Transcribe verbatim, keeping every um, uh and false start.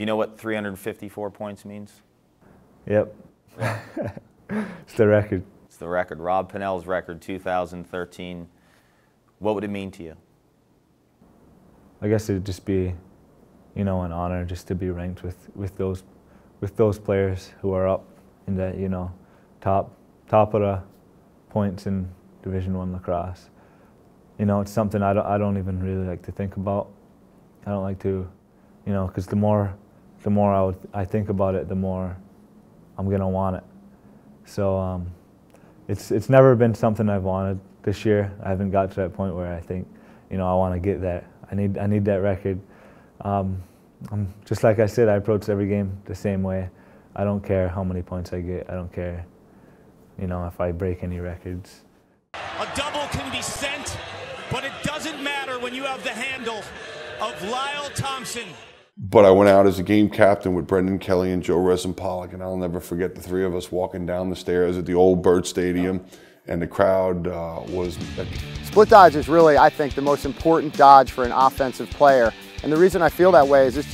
Do you know what three hundred fifty-four points means? Yep. Yeah. It's the record. It's the record. Rob Pennell's record, two thousand thirteen. What would it mean to you? I guess it would just be, you know, an honor just to be ranked with, with those with those players who are up in the, you know, top top of the points in Division One lacrosse. You know, it's something I don't I don't even really like to think about. I don't like to, you know, because the more the more I would, I think about it, the more I'm gonna want it. So um, it's it's never been something I've wanted. This year, I haven't got to that point where I think, you know, I want to get that. I need I need that record. Um, I'm, just like I said, I approach every game the same way. I don't care how many points I get. I don't care, you know, if I break any records. A double can be sent, but it doesn't matter when you have the handle of Lyle Thompson. But I went out as a game captain with Brendan Kelly and Joe Res and Pollock, and I'll never forget the three of us walking down the stairs at the old Bird Stadium, and the crowd uh, was... Split dodge is really, I think, the most important dodge for an offensive player. And the reason I feel that way is it's